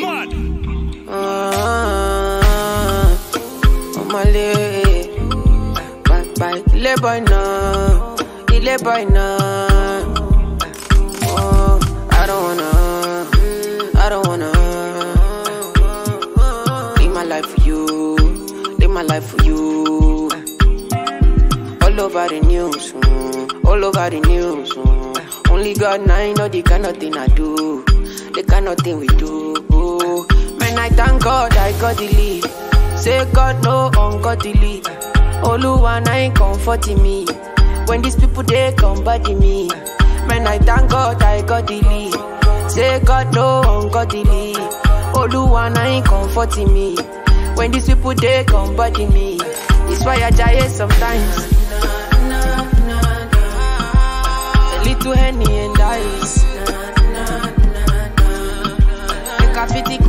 Mud. Omah Lay. Back by ile boy now. Ile boy now. Oh, I don't wanna. I don't wanna. Live my life for you. Live my life for you. All over the news. All over the news. Only God now, you know the kind of thing I do. The kind of thing we do. Oh. Man, I thank God I godly. Say God no ungodly. Oluwa na ain't comforting me. When these people they come body me. Man, I thank God I godly. Say God no ungodly. Oluwa na ain't comforting me. When these people they come body me. It's why I die sometimes. A little Henny and ice. Make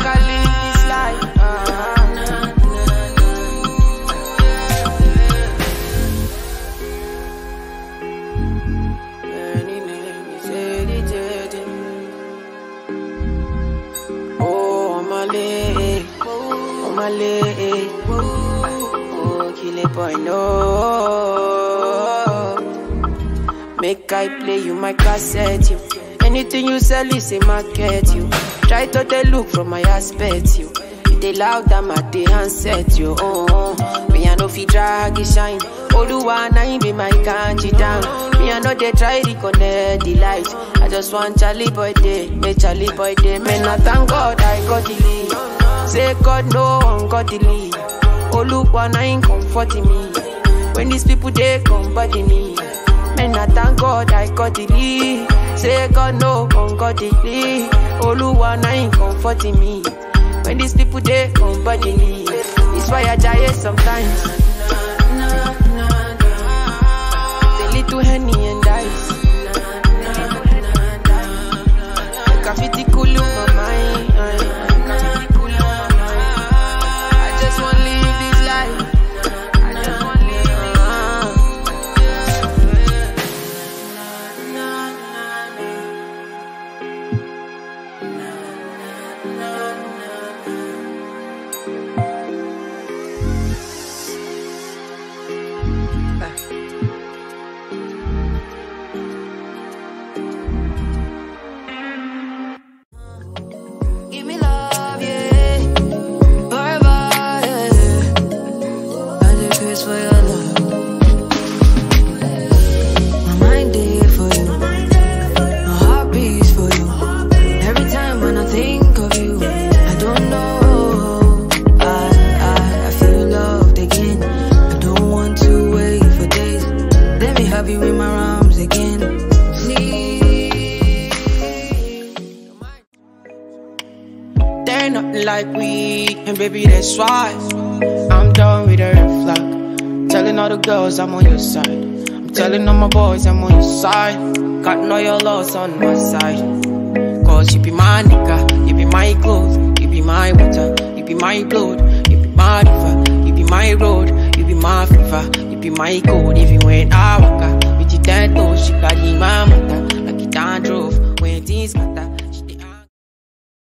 I live this life. Oh, Omah Lay, Omah Lay. Oh, kill it boy, no. Make I play you my cassette, you. Anything you sell is a market, you. Try to they look from my aspect, you. If they loud, I'm at the handset, you. Oh, me I know fi drag it shine. Oluwa na him be my kanji down. Me I know they try reconnect the light. I just want Charlie boy day, me Charlie boy day. Man, I thank God I godly. Say God no ungodly. Oluwa na him comforting me. When these people they come body me. And I thank God I godly. Say God no ungodly. Oluwa na ain't comforting me. When these people they come body me. It's why I die sometimes. The little Henny and ice. Make I fit the cool my mind. I just want to live this life. Like weed, and baby that's why I'm done with the red flag. Telling all the girls I'm on your side. I'm telling all my boys I'm on your side. Got all your laws on my side. Cause you be my nigga, you be my clothes, you be my water, you be my blood, you be my river, you be my road, you be my fever, you be my gold. Even when I walk out with your dead toes, she got in my mother, like it down drove when things matter.